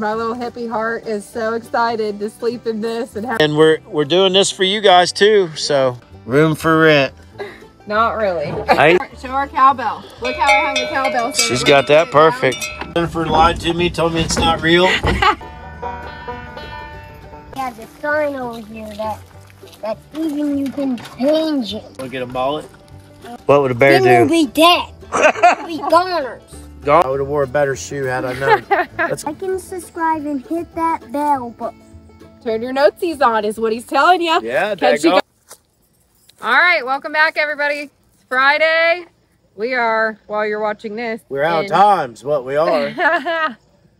My little hippie heart is so excited to sleep in this, and we're doing this for you guys too. So room for rent. Not really. Show our cowbell. Look how I have the cowbell. So she's got that perfect. Now. Jennifer lied to me, told me it's not real. Yeah, the sign over here that even you can change it. We'll get a mullet. What would a bear do? We'll be dead. We'll be goners. I would have wore a better shoe had I known. I can subscribe and hit that bell, but turn your notezies on is what he's telling you. Yeah, there you go. All right, welcome back, everybody. It's Friday. We are, while you're watching this, we're out of time's what we are.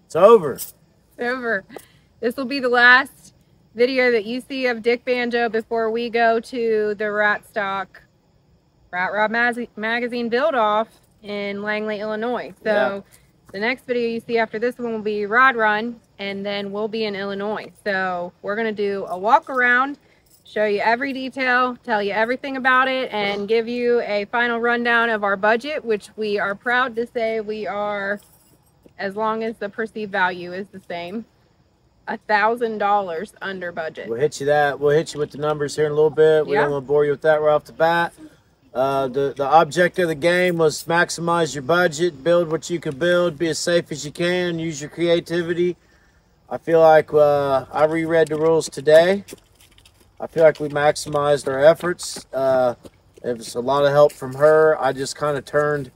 It's over. It's over. This will be the last video that you see of Dick Banjo before we go to the Ratstock Rat Rod Magazine build-off in Langley, Illinois. So yeah, the next video you see after this one will be Rod Run, and then we'll be in Illinois. So we're going to do a walk around, show you every detail, tell you everything about it, and give you a final rundown of our budget, which we are proud to say we are, as long as the perceived value is the same, $1,000 under budget. We'll hit you that. We'll hit you with the numbers here in a little bit. We don't want to bore you with that right off the bat. The object of the game was maximize your budget, build what you can build, be as safe as you can, use your creativity. I feel like I reread the rules today. I feel like we maximized our efforts. It was a lot of help from her. I just kind of turned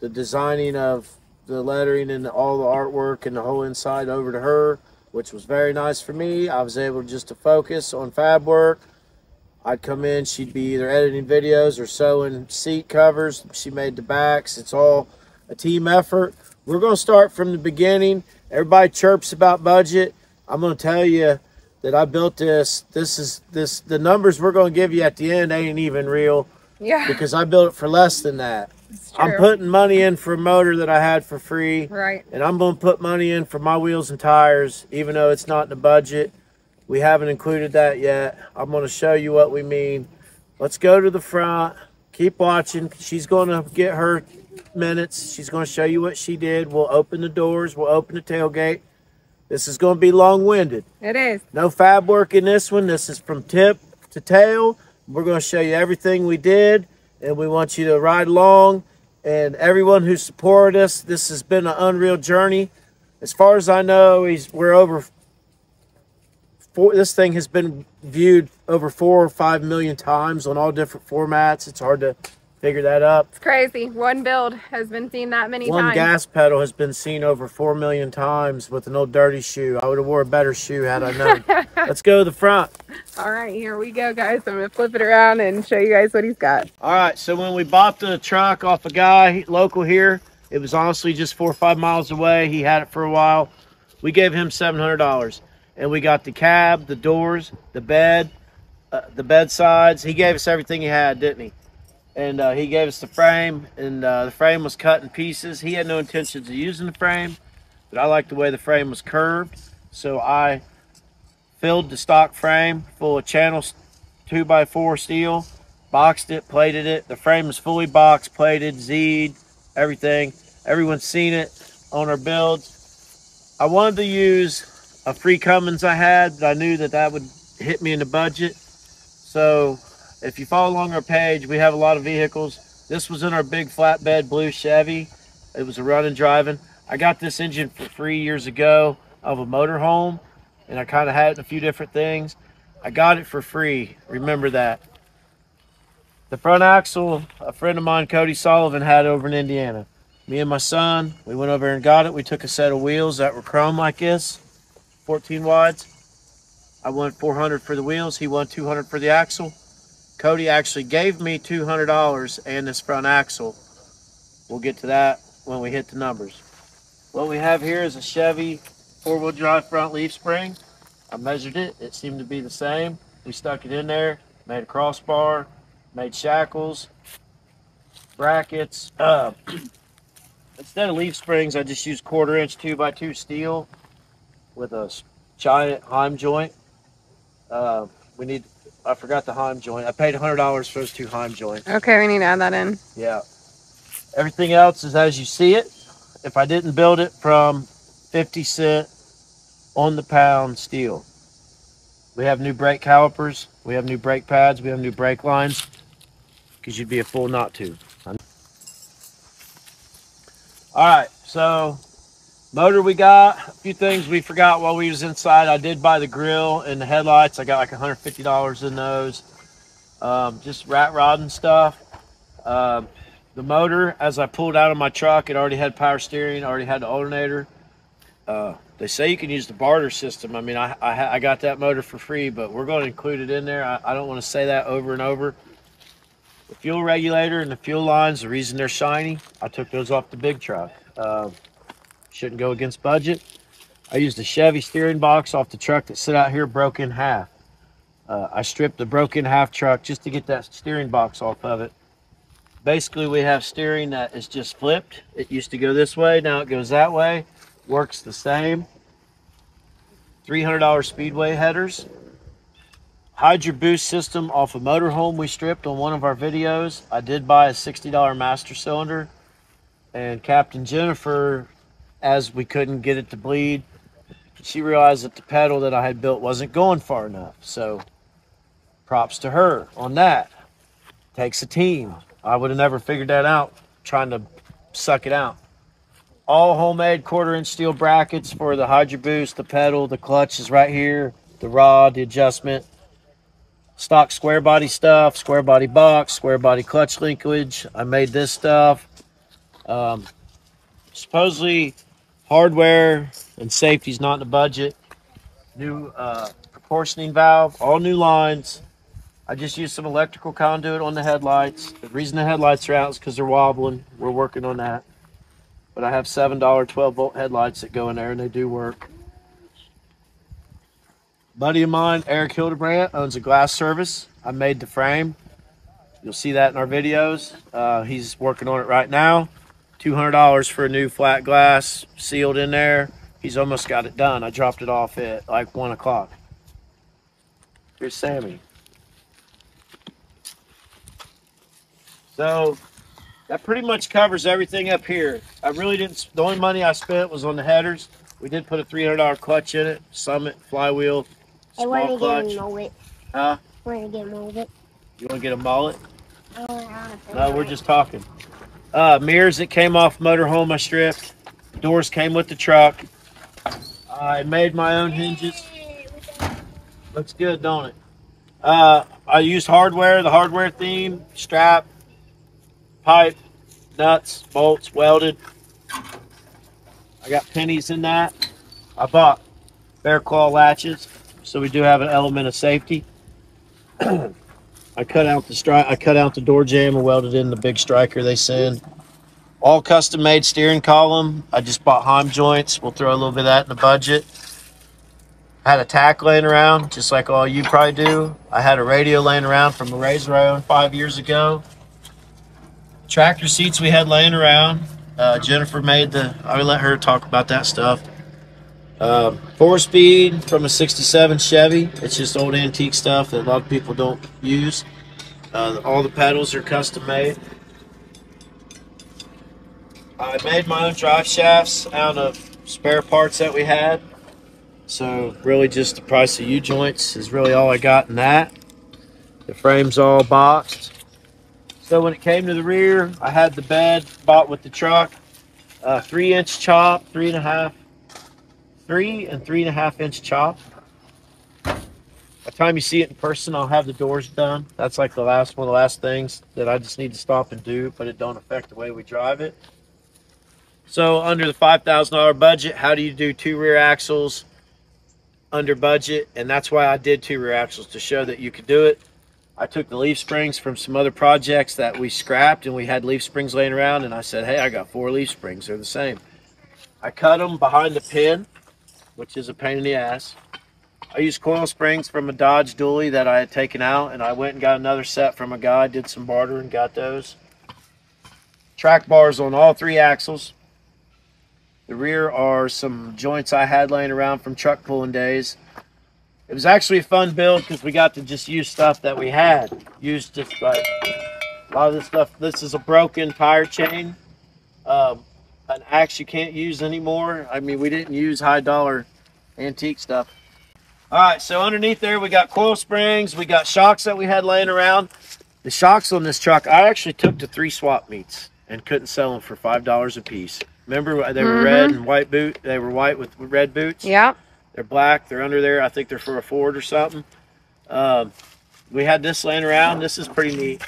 the designing of the lettering and all the artwork and the whole inside over to her, which was very nice for me. I was able just to focus on fab work. I'd come in, she'd be either editing videos or sewing seat covers. She made the backs. It's all a team effort. We're going to start from the beginning. Everybody chirps about budget. I'm going to tell you that I built this. The numbers we're going to give you at the end ain't even real. Yeah. Because I built it for less than that. I'm putting money in for a motor that I had for free. Right. And I'm going to put money in for my wheels and tires, even though it's not in the budget. We haven't included that yet. I'm going to show you what we mean. Let's go to the front. Keep watching. She's going to get her minutes. She's going to show you what she did. We'll open the doors. We'll open the tailgate. This is going to be long-winded. It is. No fab work in this one. This is from tip to tail. We're going to show you everything we did, and we want you to ride along. And everyone who supported us, this has been an unreal journey. As far as I know, we're over... This thing has been viewed over 4 or 5 million times on all different formats. It's hard to figure that up. It's crazy. One build has been seen that many times. One gas pedal has been seen over 4 million times with an old dirty shoe. I would have wore a better shoe had I known. Let's go to the front. All right, here we go, guys. I'm going to flip it around and show you guys what he's got. All right, so when we bought the truck off a guy local here, it was honestly just 4 or 5 miles away. He had it for a while. We gave him $700. And we got the cab, the doors, the bed, the bed sides. He gave us everything he had, didn't he? And he gave us the frame, and the frame was cut in pieces. He had no intentions of using the frame, but I liked the way the frame was curved. So I filled the stock frame full of channel 2x4 steel, boxed it, plated it. The frame is fully boxed, plated, Z'd, everything. Everyone's seen it on our builds. I wanted to use a free Cummins I had, but I knew that would hit me in the budget. So if you follow along our page, we have a lot of vehicles. This was in our big flatbed blue Chevy. It was a run and driving. I got this engine for free years ago of a motorhome, and I kind of had it in a few different things. I got it for free, remember that. The front axle, a friend of mine, Cody Sullivan, had over in Indiana. Me and my son, we went over and got it. We took a set of wheels that were chrome like this, 14 wides. I won $400 for the wheels. He won $200 for the axle. Cody actually gave me $200 and this front axle. We'll get to that when we hit the numbers. What we have here is a Chevy 4-wheel drive front leaf spring. I measured it. It seemed to be the same. We stuck it in there, made a crossbar, made shackles, brackets. Instead of leaf springs, I just used 1/4 inch 2x2 steel with a giant Heim joint. I forgot the Heim joint. I paid $100 for those two Heim joints. Okay, we need to add that in. Yeah. Everything else is as you see it. If I didn't build it from 50 cent on the pound steel. We have new brake calipers, we have new brake pads, we have new brake lines, because you'd be a fool not to. Alright, so motor we got, a few things we forgot while we was inside. I did buy the grill and the headlights. I got like $150 in those. Just rat rod and stuff. The motor, as I pulled out of my truck, it already had power steering, already had the alternator. They say you can use the barter system. I mean, I got that motor for free, but we're going to include it in there. I don't want to say that over and over. The fuel regulator and the fuel lines, the reason they're shiny, I took those off the big truck. Shouldn't go against budget. I used a Chevy steering box off the truck that sit out here broke in half. I stripped the broken half truck just to get that steering box off of it. Basically, we have steering that is just flipped. It used to go this way, now it goes that way. Works the same. $300 Speedway headers. Hide your boost system off a motorhome we stripped on one of our videos. I did buy a $60 master cylinder. And Captain Jennifer, as we couldn't get it to bleed, she realized that the pedal that I had built wasn't going far enough. So props to her on that. Takes a team. I would have never figured that out trying to suck it out. All homemade quarter-inch steel brackets for the hydro boost, the pedal, the clutch is right here, the rod, the adjustment. Stock square body stuff, square body box, square body clutch linkage. I made this stuff. Supposedly hardware and safety's not in the budget. New proportioning valve, all new lines. I just used some electrical conduit on the headlights. The reason the headlights are out is because they're wobbling. We're working on that. But I have $7 12-volt headlights that go in there, and they do work. Buddy of mine, Eric Hildebrandt, owns a glass service. I made the frame. You'll see that in our videos. He's working on it right now. $200 for a new flat glass sealed in there. He's almost got it done. I dropped it off at like 1 o'clock. Here's Sammy. So that pretty much covers everything up here. I really didn't, the only money I spent was on the headers. We did put a $300 clutch in it, Summit, flywheel, small clutch. I want to get a mullet. Huh? I want to get a mullet. You want to get a mullet? I want to. No, we're just talking. Mirrors that came off motorhome I stripped. Doors came with the truck. I made my own hinges. Looks good, don't it? I used hardware, the hardware theme, strap, pipe, nuts, bolts, welded. I got pennies in that. I bought bear claw latches, so we do have an element of safety. I cut out the door jamb and welded in the big striker they send. All custom made steering column. I just bought Heim joints. We'll throw a little bit of that in the budget. I had a tack laying around, just like all you probably do. I had a radio laying around from a Razor I owned 5 years ago. Tractor seats we had laying around. Jennifer made the, I let her talk about that stuff. 4-speed from a 67 Chevy. It's just old antique stuff that a lot of people don't use. All the pedals are custom made. I made my own drive shafts out of spare parts that we had. So really just the price of U-joints is really all I got in that. The frame's all boxed. So when it came to the rear, I had the bed bought with the truck, 3-inch chop, 3 and 3.5 inch chop. By the time you see it in person, I'll have the doors done. That's like the last one of the last things that I just need to stop and do, but it don't affect the way we drive it. So under the $5,000 budget, how do you do 2 rear axles under budget? And that's why I did 2 rear axles, to show that you could do it. I took the leaf springs from some other projects that we scrapped, and we had leaf springs laying around, and I said, hey, I got 4 leaf springs, they're the same. I cut them behind the pin, which is a pain in the ass. I used coil springs from a Dodge dually that I had taken out, and I went and got another set from a guy, did some barter and got those. Track bars on all 3 axles. The rear are some joints I had laying around from truck pulling days. It was actually a fun build because we got to just use stuff that we had. Used just like a lot of this stuff. This is a broken tire chain. An axe you can't use anymore. I mean, we didn't use high dollar antique stuff. All right, so underneath there we got coil springs, we got shocks that we had laying around. The shocks on this truck I actually took to 3 swap meets and couldn't sell them for $5 a piece. Remember, they were red and white boot. They were white with red boots. Yeah. They're black. They're under there. I think they're for a Ford or something. We had this laying around. This is pretty neat.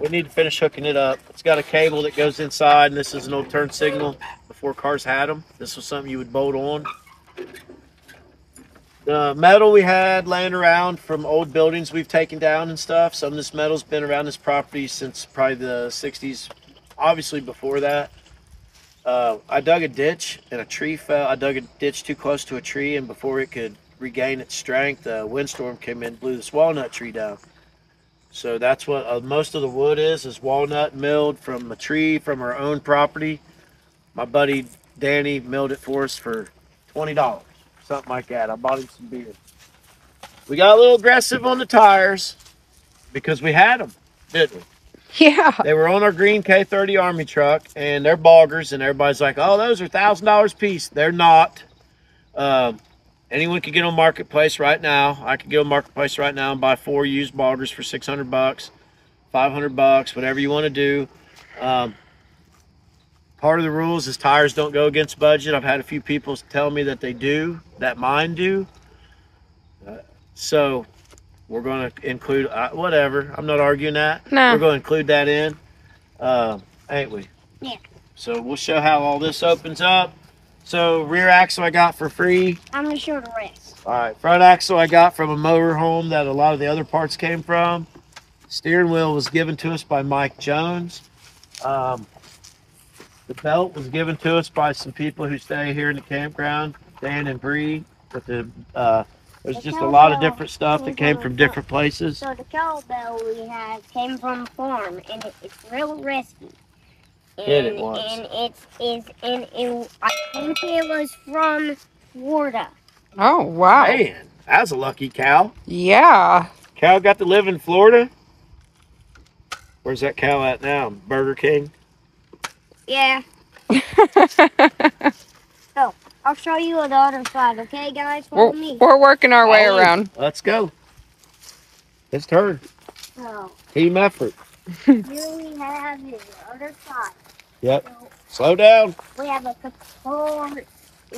We need to finish hooking it up. It's got a cable that goes inside, and this is an old turn signal. Before cars had them, this was something you would bolt on. The metal we had laying around from old buildings we've taken down and stuff. Some of this metal's been around this property since probably the 60s, obviously before that. I dug a ditch and a tree fell. I dug a ditch too close to a tree, and before it could regain its strength, a windstorm came in and blew this walnut tree down. So that's what most of the wood is walnut milled from a tree from our own property. My buddy Danny milled it for us for $20, something like that. I bought him some beer. We got a little aggressive on the tires because we had them, didn't we? Yeah. They were on our green K30 Army truck, and they're boggers, and everybody's like, oh, those are $1,000 a piece. They're not. Anyone could get on Marketplace right now. I could go on Marketplace right now and buy 4 used boggers for $600, $500, whatever you want to do. Part of the rules is tires don't go against budget. I've had a few people tell me that they do, that mine do. So we're going to include whatever. I'm not arguing that. No. We're going to include that in, ain't we? Yeah. So we'll show how all this opens up. So rear axle I got for free. I'm going to show the rest. All right. Front axle I got from a motor home that a lot of the other parts came from. Steering wheel was given to us by Mike Jones. The belt was given to us by some people who stay here in the campground, Dan and Bree, with the there's just a lot of different stuff that came from different places. So the cowbell we had came from a farm, and it's real risky. And it was. And I think it was from Florida. Oh, wow. Man, that was a lucky cow. Yeah. Cow got to live in Florida? Where's that cow at now? Burger King? Yeah. Oh. I'll show you the other side, okay, guys? Follow me. We're working our way around. Let's go. It's turn. Oh. Team effort. Here we have the other side. Yep. So slow down. We have a guitar.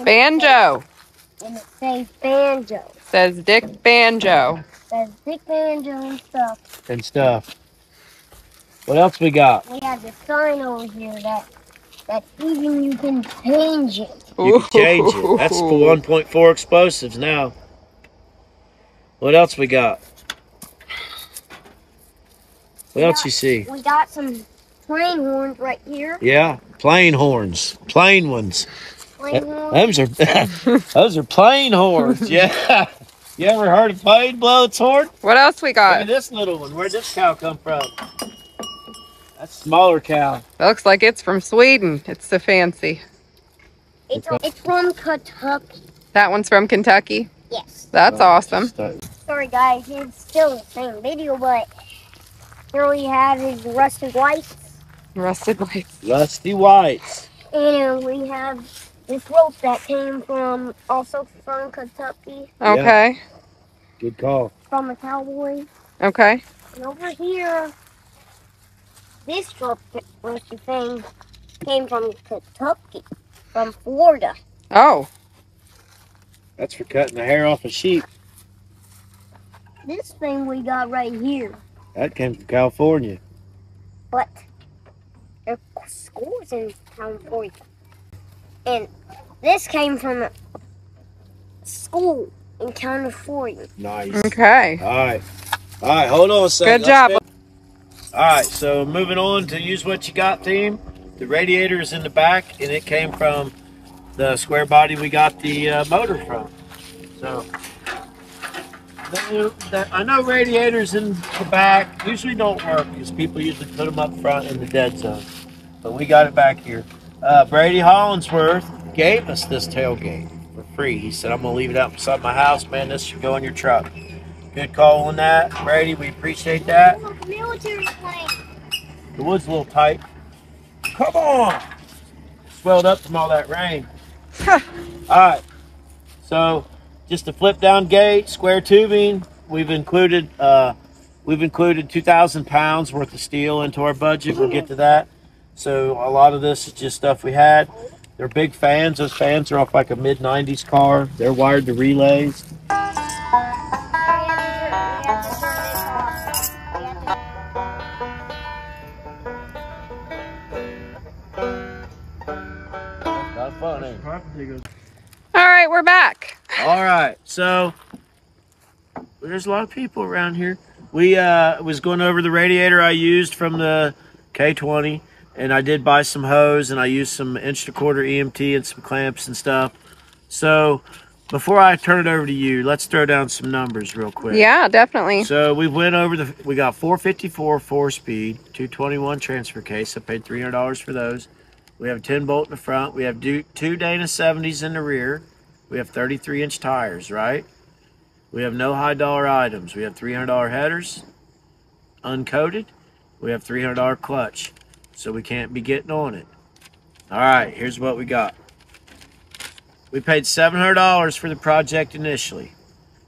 Banjo. And it says Banjo. Says Dick Banjo. Says Dick Banjo and stuff. And stuff. What else we got? We have the sign over here that even you can change it. You can change it. That's for 1.4 explosives now. What else we got? What else you see? We got some plane horns right here. Yeah, plane horns. Plain ones. Plain horns. Those are plane horns, yeah. You ever heard of plane blow its horn? What else we got? Look at this little one. Where'd this cow come from? That's a smaller cow. That looks like it's from Sweden. It's so fancy. It's from Kentucky. That one's from Kentucky? Yes. That's awesome. Sorry, guys. It's still the same video, but here we have is rusted whites. Rusted whites. Rusty whites. And we have this rope that came from, also from Kentucky. Okay. Yeah. Good call. From a cowboy. Okay. And over here, this rusty thing came from Kentucky. From Florida. Oh. That's for cutting the hair off a sheep. This thing we got right here. That came from California. But there's schools in California. And this came from a school in California. Nice. Okay. Alright. Alright, hold on a second. Good job. Alright, so moving on to use what you got, team. The radiator is in the back, and it came from the square body we got the motor from. So I know radiators in the back usually don't work because people usually put them up front in the dead zone, but we got it back here. Brady Hollingsworth gave us this tailgate for free. He said, I'm gonna leave it outside my house, man. This should go in your truck. Good call on that, Brady. We appreciate that. Military plane. The wood's a little tight. Come on! Swelled up from all that rain. Alright, So just the flip down gate, square tubing. We've included 2,000 pounds worth of steel into our budget. We'll get to that. So a lot of this is just stuff we had. They're big fans. Those fans are off like a mid-90s car. They're wired to relays. Not funny. All right, we're back. All right, so there's a lot of people around here. We was going over the radiator I used from the K20, and I did buy some hose, and I used some inch-to-quarter EMT and some clamps and stuff. So before I turn it over to you, let's throw down some numbers real quick. Yeah, definitely. So we went over the, we got 454 4-speed, 221 transfer case. I paid $300 for those. We have a 10-bolt in the front. We have two Dana 70s in the rear. We have 33-inch tires, right? We have no high-dollar items. We have $300 headers, uncoated. We have $300 clutch, so we can't be getting on it. All right, here's what we got. We paid $700 for the project initially.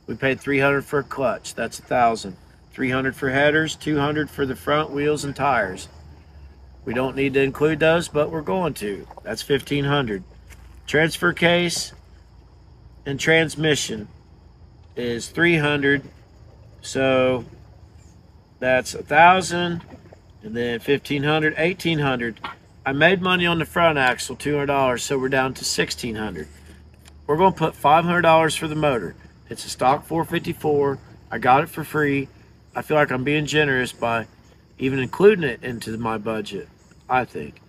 We paid $300 for a clutch. That's $1,000. $300 for headers, $200 for the front wheels and tires. We don't need to include those, but we're going to. That's $1,500. Transfer case and transmission is $300, so that's $1,000, and then $1,500, $1,800. I made money on the front axle, $200, so we're down to $1,600. We're going to put $500 for the motor. It's a stock 454. I got it for free. I feel like I'm being generous by even including it into my budget, I think.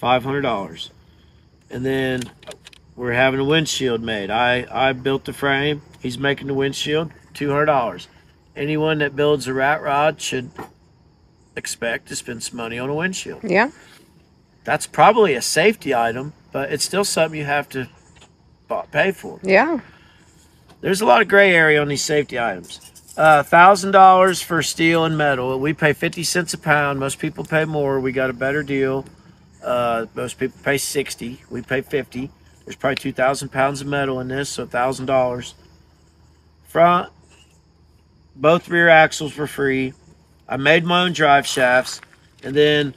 $500. And then we're having a windshield made. I built the frame. He's making the windshield. $200. Anyone that builds a Rat Rod should expect to spend some money on a windshield. Yeah. That's probably a safety item, but it's still something you have to pay for. Yeah. There's a lot of gray area on these safety items. $1,000 for steel and metal. We pay 50 cents a pound. Most people pay more. We got a better deal. Most people pay 60. We pay 50. There's probably 2,000 pounds of metal in this, so $1,000. Front, both rear axles were free. I made my own drive shafts. And then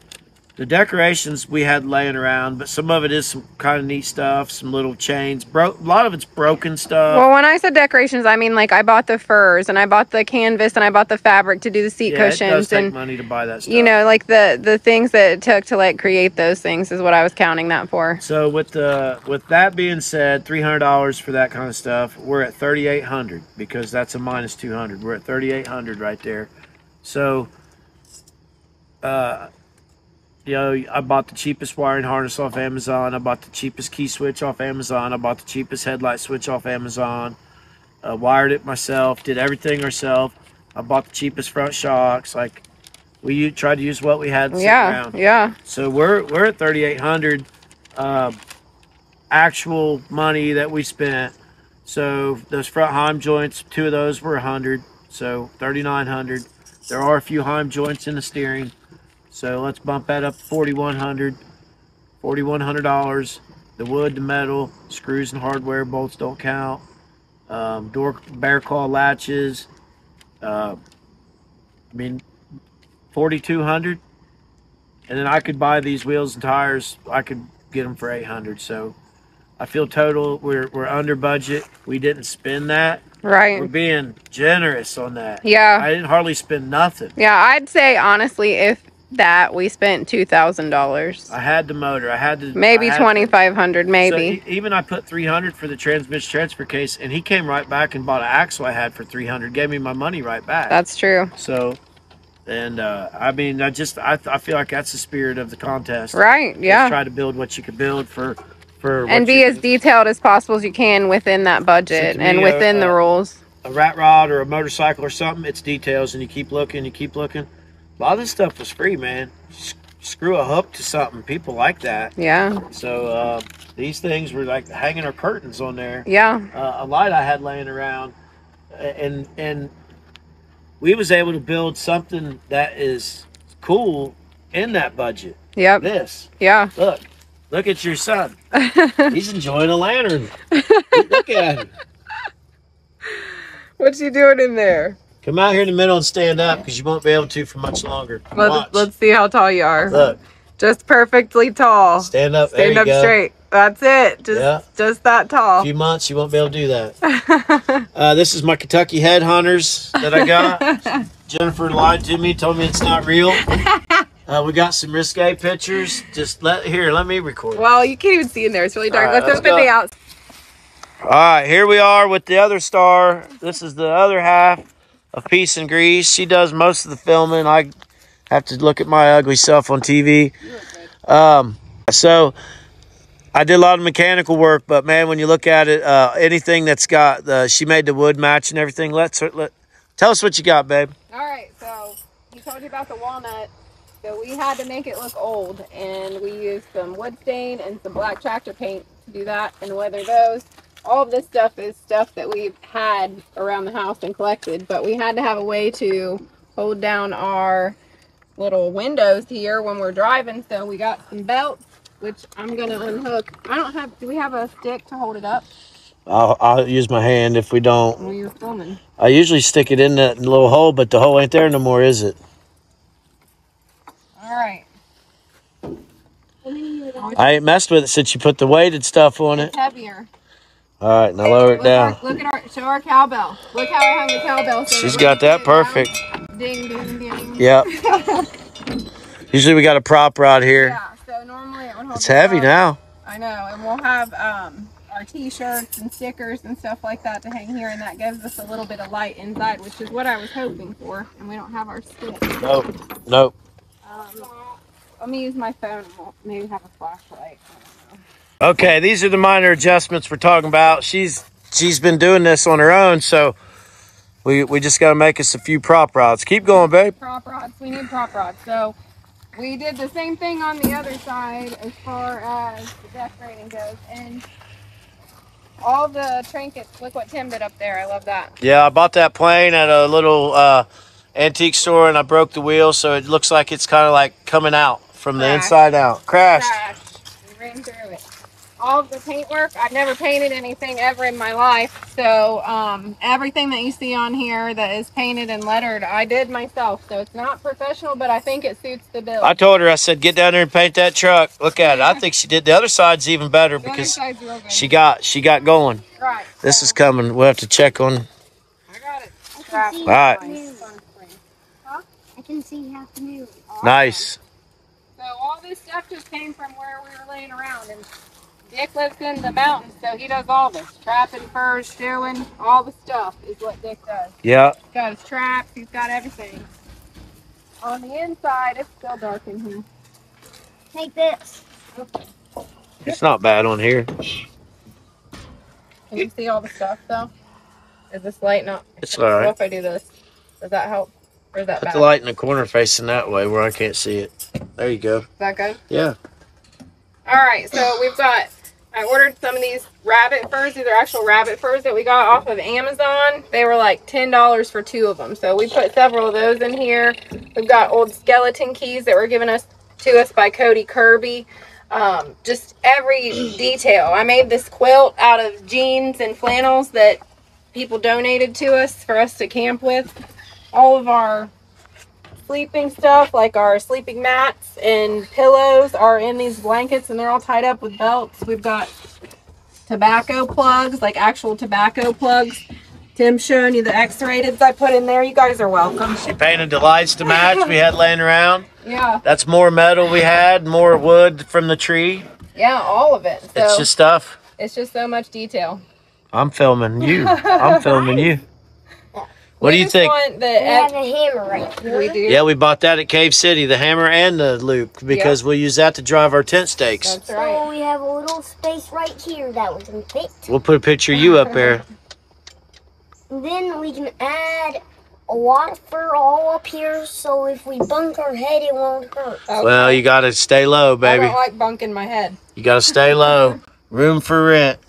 the decorations we had laying around, but some of it is some kind of neat stuff, some little chains. A lot of it's broken stuff. Well, when I said decorations, I mean, like, I bought the furs, and I bought the canvas, and I bought the fabric to do the seat cushions. Yeah, it does take money to buy that stuff. You know, like, the things that it took to, like, create those things is what I was counting that for. So, with that being said, $300 for that kind of stuff. We're at $3,800 because that's a minus $200. We're at $3,800 right there. So, you know, I bought the cheapest wiring harness off Amazon. I bought the cheapest key switch off Amazon. I bought the cheapest headlight switch off Amazon. Wired it myself. Did everything ourselves. I bought the cheapest front shocks. Like, we tried to use what we had. Yeah, yeah. So we're at $3,800 actual money that we spent. So those front Heim joints, two of those were $100, so $3,900. There are a few Heim joints in the steering. So let's bump that up to $4,100. $4,100. The wood, the metal, screws and hardware, bolts don't count. Door bear claw latches. I mean, $4,200. And then I could buy these wheels and tires. I could get them for $800. So I feel total we're under budget. We didn't spend that. Right. We're being generous on that. Yeah. I didn't hardly spend nothing. Yeah, I'd say honestly if that we spent $2,000. I had the motor. I had the maybe $2,500. Maybe so even I put $300 for the transmission transfer case, and he came right back and bought an axle I had for $300. Gave me my money right back. That's true. So, and I mean, I feel like that's the spirit of the contest, right? Yeah. Just try to build what you could build for and be as detailed as possible as you can within that budget and within the rules. A Rat Rod or a motorcycle or something, it's details, and you keep looking, you keep looking. A lot of this stuff was free, man. Screw a hook to something. People like that. Yeah. So these things were like hanging our curtains on there. Yeah. A light I had laying around, and we was able to build something that is cool in that budget. Yep. This. Yeah. Look, Look at your son. He's enjoying a lantern. Look at him. What's he doing in there? Come out here in the middle and stand up, because you won't be able to for much longer. Let's see how tall you are. Look. Just perfectly tall. Stand up. Stand up straight. That's it. Just that tall. A few months, you won't be able to do that. This is my Kentucky Headhunters that I got. Jennifer lied to me, told me it's not real. We got some risque pictures. Let me record. Well, you can't even see in there. It's really dark. Right, let's open the outside. All right, here we are with the other star. This is the other half of Piece-N-Grease. She does most of the filming. I have to look at my ugly self on TV. So I did a lot of mechanical work, but man, when you look at it, anything that's got the, she made the wood match and everything. Tell us what you got, babe. All right, so you told me about the walnut. So we had to make it look old, and we used some wood stain and some black tractor paint to do that and weather those. All of this stuff is stuff that we've had around the house and collected, but we had to have a way to hold down our little windows here when we're driving, so we got some belts, which I'm going to unhook. Do we have a stick to hold it up? I'll use my hand if we don't. Well, you're filming. I usually stick it in that little hole, but the hole ain't there no more, is it? All right. I ain't messed with it since you put the weighted stuff on it. It's heavier. All right, now lower it down. Show our cowbell. Look how I have the cowbell. She's got that perfect. Ding, ding, ding. Yep. Usually we got a prop rod here. Yeah, so normally it would hold. It's heavy now. I know, and we'll have our T-shirts and stickers and stuff like that to hang here, and that gives us a little bit of light inside, which is what I was hoping for, and we don't have our stick. Nope, nope. Let me use my phone. We'll maybe have a flashlight. I don't know. Okay, these are the minor adjustments we're talking about. She's been doing this on her own, so we just got to make us a few prop rods. Keep going, babe. Prop rods. We need prop rods. So we did the same thing on the other side as far as the decorating goes, and all the trinkets. Look what Tim did up there. I love that. Yeah, I bought that plane at a little antique store, and I broke the wheel, so it looks like it's kind of like coming out from the inside out. Crashed. We ran through it. All of the paintwork, I've never painted anything ever in my life, so everything that you see on here that is painted and lettered, I did myself, so it's not professional, but I think it suits the bill. I told her, I said, get down there and paint that truck. Look at it. I think she did. The other side's even better because she got going. Right. This is coming. We'll have to check on. I got it. All right. Can see how to move. Awesome. Nice. So all this stuff just came from where we were laying around, and Dick lives in the mountains, so he does all this trapping, furs, shoeing, all the stuff is what Dick does. Yeah. He's got his traps. He's got everything. On the inside, it's still dark in here. Take this. Okay. It's not bad on here. Can you see all the stuff though? Is this light not? It's all right. If I do this, does that help? Put the light in the corner facing that way where I can't see it. There you go. Is that good? Yeah. All right, so we've got, I ordered some of these rabbit furs. These are actual rabbit furs that we got off of Amazon. They were like $10 for 2 of them. So we put several of those in here. We've got old skeleton keys that were given to us by Cody Kirby. Just every detail. I made this quilt out of jeans and flannels that people donated to us for us to camp with. All of our sleeping stuff, like our sleeping mats and pillows, are in these blankets, and they're all tied up with belts. We've got tobacco plugs, like actual tobacco plugs. Tim's showing you the X-rateds I put in there. You guys are welcome. She painted the lights to match we had laying around. Yeah. That's more metal we had, more wood from the tree. Yeah, all of it. So it's just stuff. It's just so much detail. I'm filming you. I'm filming you. What do you think? We have a hammer right here. We do. Yeah, we bought that at Cave City, the hammer and the loop, because we'll use that to drive our tent stakes. That's right. So we have a little space right here that we can fit. We'll put a picture of you up there. Then we can add a lot of fur all up here, so if we bunk our head, it won't hurt. Okay. Well, you got to stay low, baby. I don't like bunking my head. You got to stay low. Room for rent.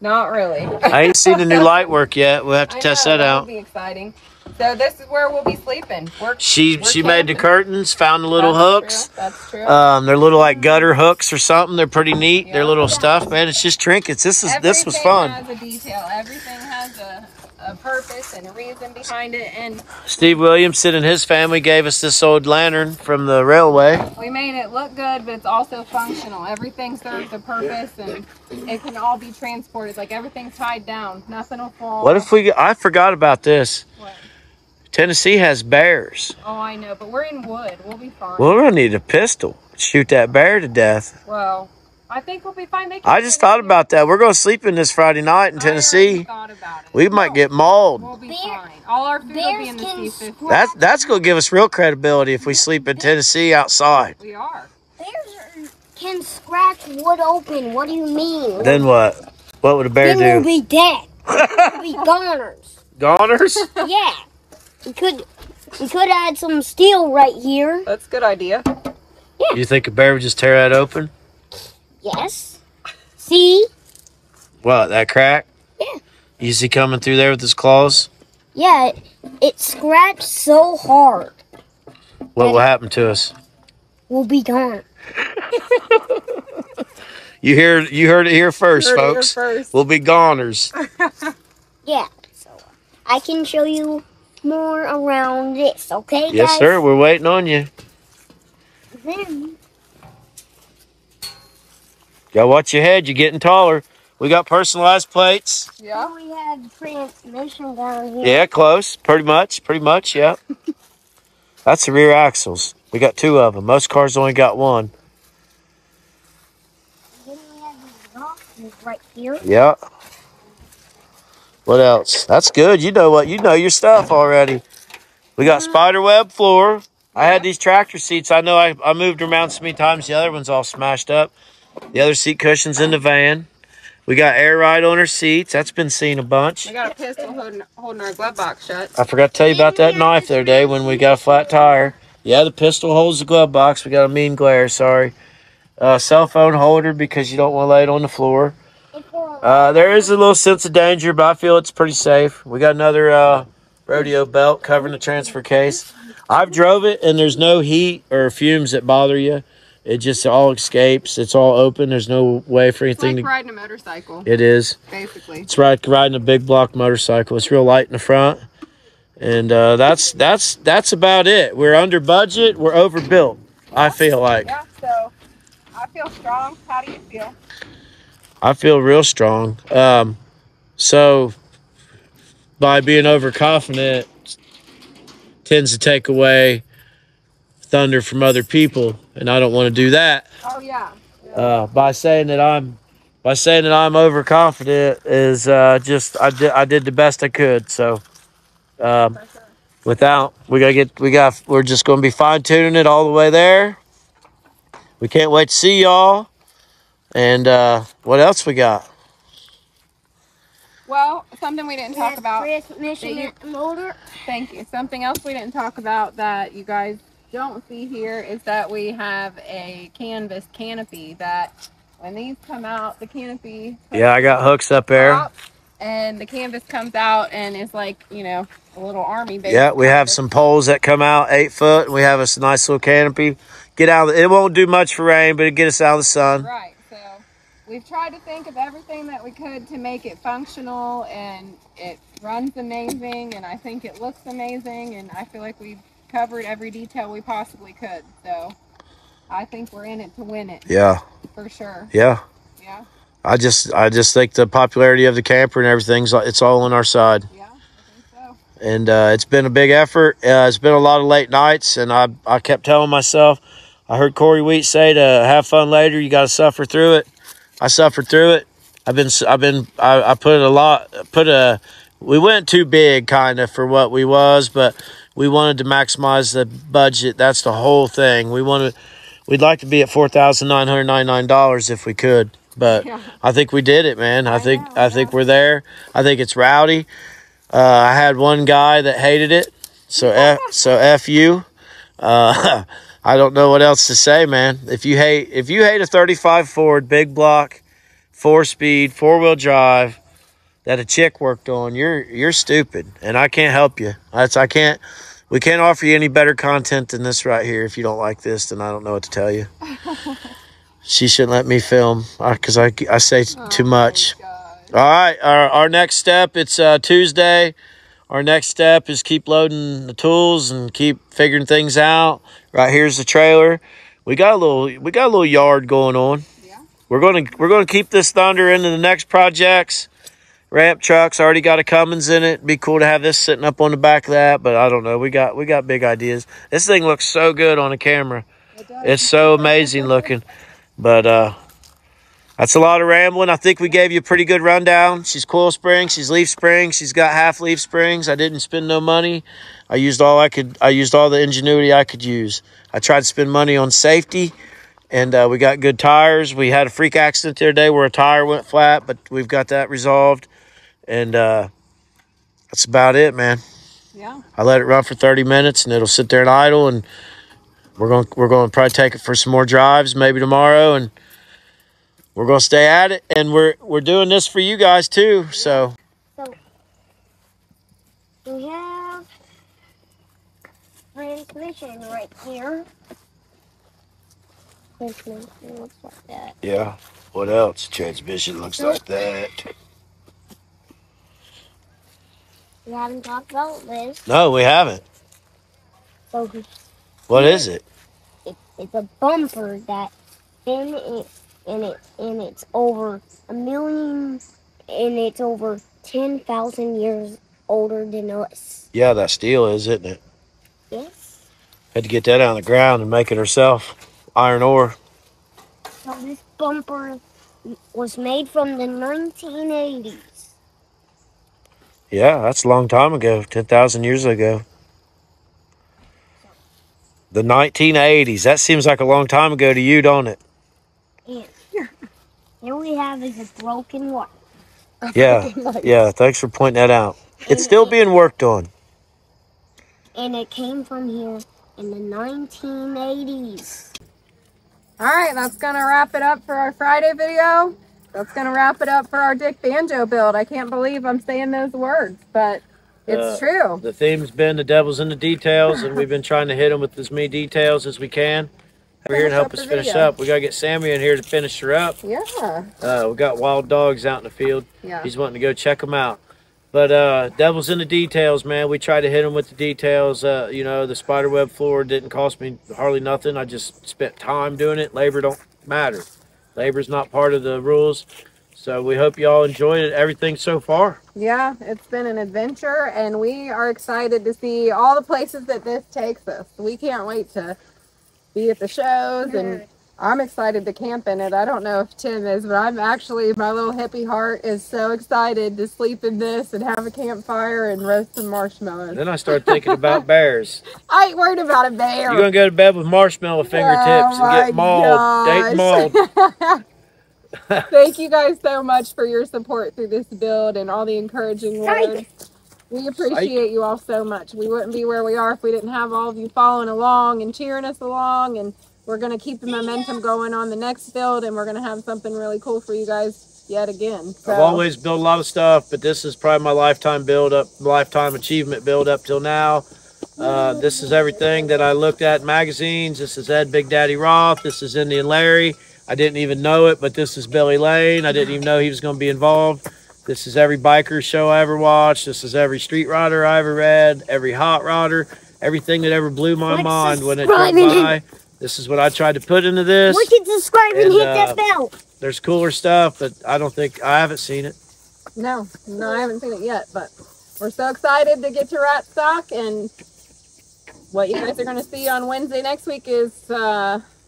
Not really. I ain't seen the new light work yet. We'll have to test that out. That'll be exciting. So this is where we'll be sleeping. She made the curtains, found the little hooks. True. That's true. They're little like gutter hooks or something. They're pretty neat. Yeah. They're little stuff, man. It's just trinkets. This was fun. Everything has a detail. Everything has a purpose and a reason behind it. And Steve Williamson and his family gave us this old lantern from the railway. We made it look good, but it's also functional. Everything serves a purpose, and it can all be transported. Like everything's tied down. Nothing will fall. What if I forgot about this. What? Tennessee has bears. Oh, I know, but we're in wood. We'll be fine. Well, we're going to need a pistol to shoot that bear to death. Well, I think we'll be fine. I just thought about that. We're going to sleep in this Friday night in Tennessee. I thought about it. We might get mauled. We'll be fine. All our food will be in the C50. That's going to give us real credibility if we sleep in Tennessee outside. We are. Bears can scratch wood open. What do you mean? Then what? What would a bear do? We'll be dead. We'll be goners. Goners? Yeah. We could add some steel right here. That's a good idea. Yeah. You think a bear would just tear that open? Yes. See? What, that crack? Yeah. You see coming through there with his claws? Yeah, it scratched so hard. What will happen to us? We'll be gone. You heard it here first, folks. We'll be goners. Yeah. So I can show you more around this, okay, guys? Yes, sir. We're waiting on you. Gotta watch your head. You're getting taller. We got personalized plates. Yeah. We had transmission down here. Yeah, close. Pretty much, yeah. That's the rear axles. We got two of them. Most cars only got one. Then we have these boxes right here. Yeah. What else? That's good. You know what? You know your stuff already. We got spider web floor. I had these tractor seats. I know I moved around so many times. The other one's all smashed up. The other seat cushion's in the van. We got air ride on our seats. That's been seen a bunch. We got a pistol holding our glove box shut. I forgot to tell you about that knife the other day when we got a flat tire. Yeah, the pistol holds the glove box. We got a mean glare, sorry. Cell phone holder because you don't want to lay it on the floor. There is a little sense of danger, but I feel it's pretty safe. We got another rodeo belt covering the transfer case. I've drove it, and there's no heat or fumes that bother you. It just all escapes. It's all open. There's no way for anything. It's like riding a motorcycle. It is. Basically. It's like riding a big block motorcycle. It's real light in the front, and that's about it. We're under budget. We're overbuilt, I feel like. Yeah, so I feel strong. How do you feel? I feel real strong. So by being overconfident tends to take away thunder from other people, and I don't want to do that. Oh yeah. By saying that I'm overconfident is just I did the best I could. So we're just going to be fine tuning it all the way there. We can't wait to see y'all. And what else we got? Well, something we didn't talk about. Transmission motor. Thank you. Something else we didn't talk about that you guys don't see here is that we have a canvas canopy that when these come out, the canopy. Yeah, I got hooks up there. And the canvas comes out and it's like, you know, a little army base. Yeah, we have some poles that come out 8 foot. And we have a nice little canopy. Get out. It won't do much for rain, but it get us out of the sun. Right. We've tried to think of everything that we could to make it functional, and it runs amazing, and I think it looks amazing, and I feel like we've covered every detail we possibly could. So I think we're in it to win it. Yeah. For sure. Yeah. Yeah. I just think the popularity of the camper and everything's it's all on our side. Yeah, I think so. And it's been a big effort. It's been a lot of late nights, and I kept telling myself, I heard Corey Wheat say to have fun later, you got to suffer through it. I suffered through it. I put a lot, we went too big kind of for what we was, but we wanted to maximize the budget. That's the whole thing. We'd like to be at $4,999 if we could, but yeah. I think we did it, man. I think we're there. I think it's rowdy. I had one guy that hated it. So, F you. I don't know what else to say, man. If you hate a 35 Ford big block, 4-speed, 4-wheel drive, that a chick worked on, you're stupid, and I can't help you. We can't offer you any better content than this right here. If you don't like this, then I don't know what to tell you. She shouldn't let me film because I say too much. All right, our next step, it's Tuesday. Our next step is keep loading the tools and keep figuring things out. Right here's the trailer. We got a little yard going on. Yeah. We're gonna keep this thunder into the next projects. Ramp truc's already got a Cummins in it. It'd be cool to have this sitting up on the back of that, but I don't know. We got big ideas. This thing looks so good on the camera. It does. It's so amazing looking. But that's a lot of rambling. I think we gave you a pretty good rundown. She's coil spring, she's leaf spring, she's got half leaf springs. I didn't spend no money. I used all the ingenuity I could use. I tried to spend money on safety. And we got good tires. We had a freak accident the other day where a tire went flat, but we've got that resolved. And that's about it, man. Yeah. I let it run for 30 minutes, and it'll sit there and idle. And we're going to probably take it for some more drives, maybe tomorrow. And we're going to stay at it. And we're doing this for you guys too. So. So we have transmission right here. Transmission looks like that. Yeah. What else? Transmission looks like that. We haven't talked about this. No, we haven't. So, what is it? It's a bumper that and it's over a million and it's over 10,000 years older than us. Yeah, that steel is, isn't it? Yes. Had to get that out of the ground and make it herself. Iron ore. So this bumper was made from the 1980s. Yeah, that's a long time ago, 10,000 years ago. The 1980s, that seems like a long time ago to you, don't it? And here we have is a broken one. Yeah, yeah, thanks for pointing that out. It's still being worked on. And it came from here in the 1980s. All right, that's going to wrap it up for our Friday video. That's going to wrap it up for our Dick Banjo build. I can't believe I'm saying those words, but it's true. The theme's been the devil's in the details, and we've been trying to hit them with as many details as we can. We're here to help us finish up. We got to get Sammy in here to finish her up. Yeah. We got wild dogs out in the field. Yeah. He's wanting to go check them out. But devil's in the details, man. We try to hit them with the details. You know, the spiderweb floor didn't cost me hardly nothing. I just spent time doing it. Labor don't matter. Labor's not part of the rules. So we hope you all enjoyed it, everything so far. Yeah, it's been an adventure, and we are excited to see all the places that this takes us. We can't wait to be at the shows, and I'm excited to camp in it. I don't know if Tim is, but I'm actually, my little hippie heart is so excited to sleep in this and have a campfire and roast some marshmallows. And then I started thinking about bears. I ain't worried about a bear. You're going to go to bed with marshmallow fingertips and get mauled. Thank you guys so much for your support through this build and all the encouraging words. We appreciate you all so much. We wouldn't be where we are if we didn't have all of you following along and cheering us along, and we're going to keep the momentum going on the next build, and we're going to have something really cool for you guys yet again. So. I've always built a lot of stuff, but this is probably my lifetime achievement build up till now. This is everything that I looked at in magazines. This is Ed Big Daddy Roth. This is Indian Larry. I didn't even know it, but this is Billy Lane. I didn't even know he was going to be involved. This is every biker show I ever watched. This is every street rodder I ever read, every hot rodder, everything that ever blew my mind when it went by. This is what I tried to put into this. We can subscribe and hit that bell. There's cooler stuff, but I haven't seen it. No, I haven't seen it yet, but we're so excited to get to Ratstock, and what you guys are going to see on Wednesday next week is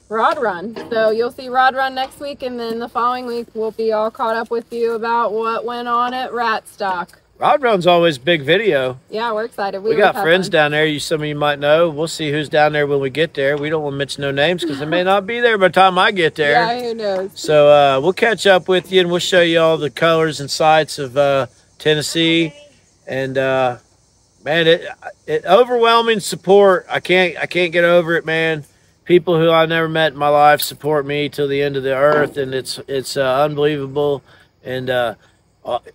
Rod Run. So you'll see Rod Run next week, and then the following week we'll be all caught up with you about what went on at Ratstock. Rod Run's always big video. Yeah, we're excited. We got friends down there. Some of you might know. We'll see who's down there when we get there. We don't want to mention no names because they may not be there by the time I get there. Yeah, who knows? So we'll catch up with you, and we'll show you all the colors and sights of Tennessee. And man, it overwhelming support. I can't get over it, man. People who I've never met in my life support me till the end of the earth, and it's unbelievable. And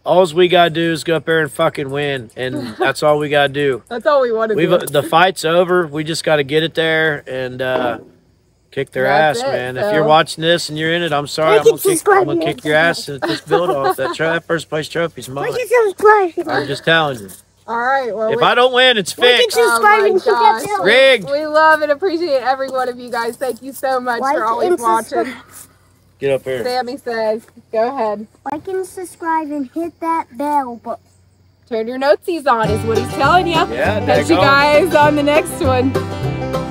All we got to do is go up there and fucking win, and that's all we got to do. That's all we want to do. The fight's over. We just got to get it there and kick their ass, man. If you're watching this and you're in it, I'm sorry. I'm going to kick your ass at this build-off. That first place trophy's mine. I'm just telling you. All right. Well, if I don't win, it's fixed. Oh, rigged. We love and appreciate every one of you guys. Thank you so much for always watching. Get up here. Sammy says, go ahead. Like and subscribe and hit that bell button. Turn your noteses on is what he's telling you. Yeah, catch you guys on the next one.